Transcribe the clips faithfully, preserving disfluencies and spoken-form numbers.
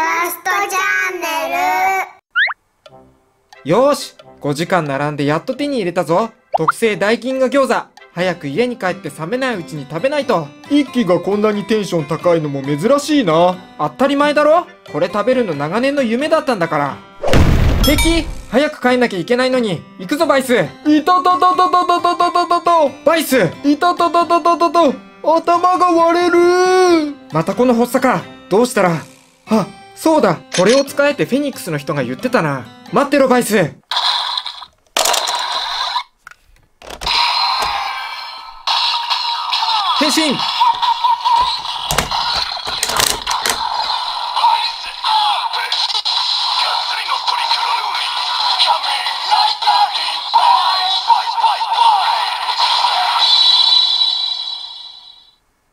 ーストチャンネル。よーし、ごじかん並んでやっと手に入れたぞ。特製大金が餃子。早く家に帰って冷めないうちに食べないと。一輝がこんなにテンション高いのも珍しいな。当たり前だろ、これ食べるの長年の夢だったんだから。敵、早く帰んなきゃいけないのに。行くぞバイス。いたたたたたたたたたた。バイス、いたたたたたたた。頭が割れる。またこの発作か。どうしたら。あ、そうだ、これを使えってフェニックスの人が言ってたな。待ってろバイス。変身。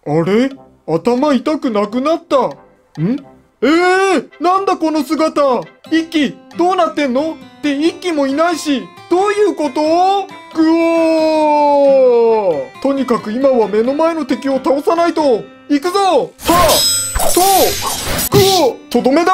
あれ、頭痛くなくなったん。えー、なんだこの姿。一輝どうなってんの。って一輝もいないし、どういうこと。ぐおー。とにかく今は目の前の敵を倒さないと。行くぞ。さあとぐおー、とどめだ。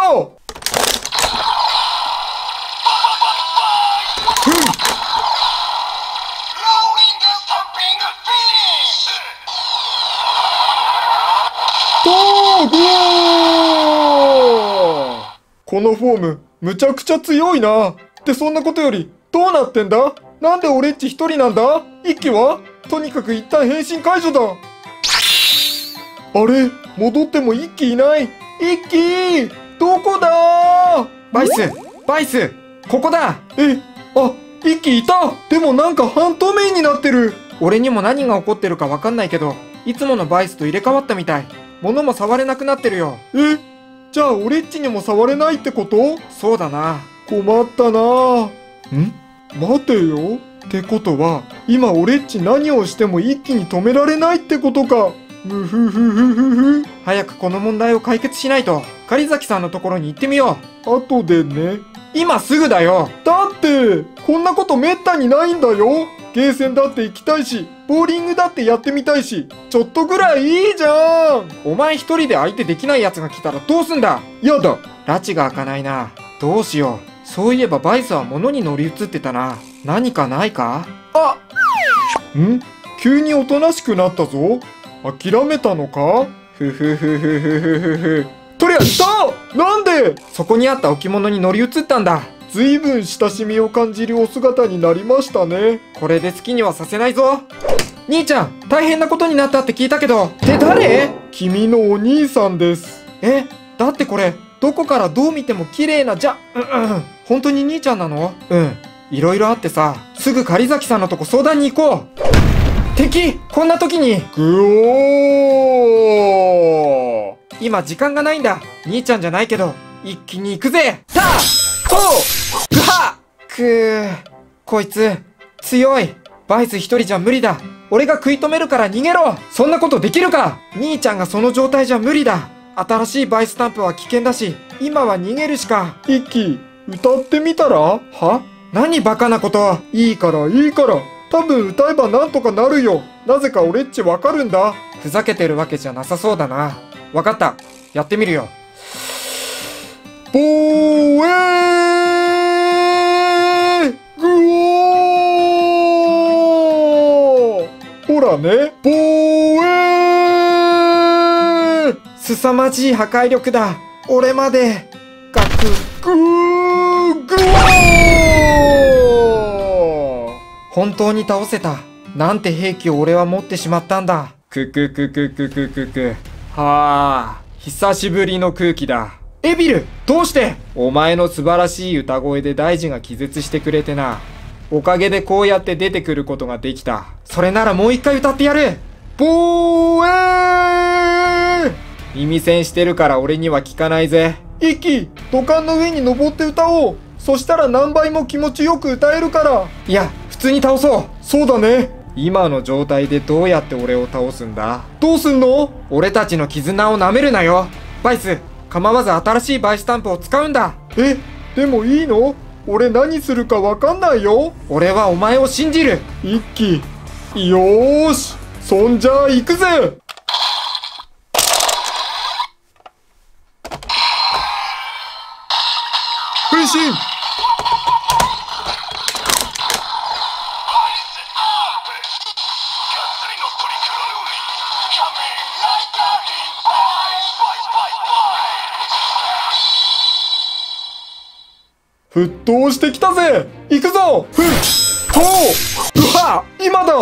このフォーム、むちゃくちゃ強いな。ってそんなことより、どうなってんだ。なんで俺っち一人なんだ。一輝はとにかく一旦変身解除だ。あれ、戻っても一輝いない。一輝どこだ。バイス、バイス、ここだ。え、あ、一輝いた。でもなんか半透明になってる。俺にも何が起こってるかわかんないけど、いつものバイスと入れ替わったみたい。物も触れなくなってるよ。え、じゃあ俺っちにも触れないってこと。そうだな。困ったな。ん、待てよ。ってことは今俺っち何をしても一輝に止められないってことか。むふふふふふ。早くこの問題を解決しないと。狩崎さんのところに行ってみよう。後でね。今すぐだよ。だってこんなことめったにないんだよ。ゲーセンだって行きたいし、ボーリングだってやってみたいし、ちょっとぐらいいいじゃん。お前一人で相手できない奴が来たらどうすんだ。やだ。拉致が開かないな。どうしよう。そういえばバイスは物に乗り移ってたな。何かないか。あん、急におとなしくなったぞ。諦めたのか。ふふふふふふふふ。とりあえず、なんでそこにあった置物に乗り移ったんだ。ずいぶん親しみを感じるお姿になりましたね。これで好きにはさせないぞ。兄ちゃん、大変なことになったって聞いたけど。って誰。君のお兄さんです。え、だってこれどこからどう見ても綺麗なじゃ、うんうん、本当に兄ちゃんなの。うん、いろいろあってさ、すぐ狩崎さんのとこ相談に行こう。敵、こんな時に。ぐおー。今時間がないんだ。兄ちゃんじゃないけど一輝に行くぜ。さあぐはっくー。こいつ強い。バイス一人じゃ無理だ。俺が食い止めるから逃げろ。そんなことできるか。兄ちゃんがその状態じゃ無理だ。新しいバイスタンプは危険だし、今は逃げるしか。一輝歌ってみたら。は、何バカなこと。いいからいいから、多分歌えばなんとかなるよ。なぜか俺っちわかるんだ。ふざけてるわけじゃなさそうだな。わかった、やってみるよ。防衛。ほらね、防衛。すさまじい破壊力だ。俺まで。ガクググオー。本当に倒せた。なんて兵器を俺は持ってしまったんだ。クククククククク。はあ、久しぶりの空気だ。エビル、どうして。お前の素晴らしい歌声で大臣が気絶してくれてな。おかげでこうやって出てくることができた。それならもう一回歌ってやる。防衛。耳栓してるから俺には聞かないぜ。一輝、土管の上に登って歌おう。そしたら何倍も気持ちよく歌えるから。いや、普通に倒そう。そうだね。今の状態でどうやって俺を倒すんだ。どうすんの。俺たちの絆をなめるなよ。バイス、構わず新しいバイスタンプを使うんだ。え、でもいいの。俺何するかわかんないよ。俺はお前を信じる。一輝、よーし、そんじゃあ行くぜ。嬉しい。沸騰してきたぜ。行くぞ。沸騰。うわ、今だ。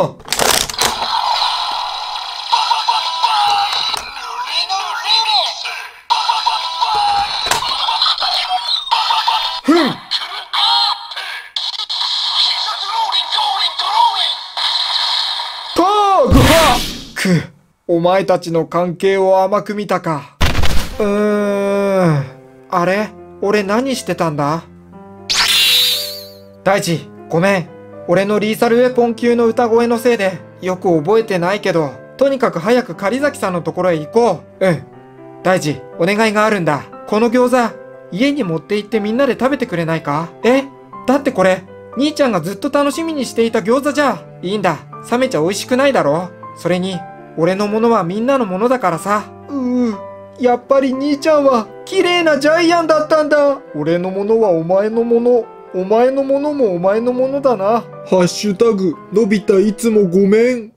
お前たちの関係を甘く見たか。うーん。あれ？俺何してたんだ？大地、ごめん。俺のリーサルウェポン級の歌声のせいで、よく覚えてないけど、とにかく早く狩崎さんのところへ行こう。うん。大地、お願いがあるんだ。この餃子、家に持って行ってみんなで食べてくれないか？え？だってこれ、兄ちゃんがずっと楽しみにしていた餃子じゃ。いいんだ。冷めちゃ美味しくないだろ。それに、俺のものはみんなのものだからさ。うう、やっぱり兄ちゃんは綺麗なジャイアンだったんだ。俺のものはお前のもの、お前のものもお前のものだな。ハッシュタグのび太いつもごめん。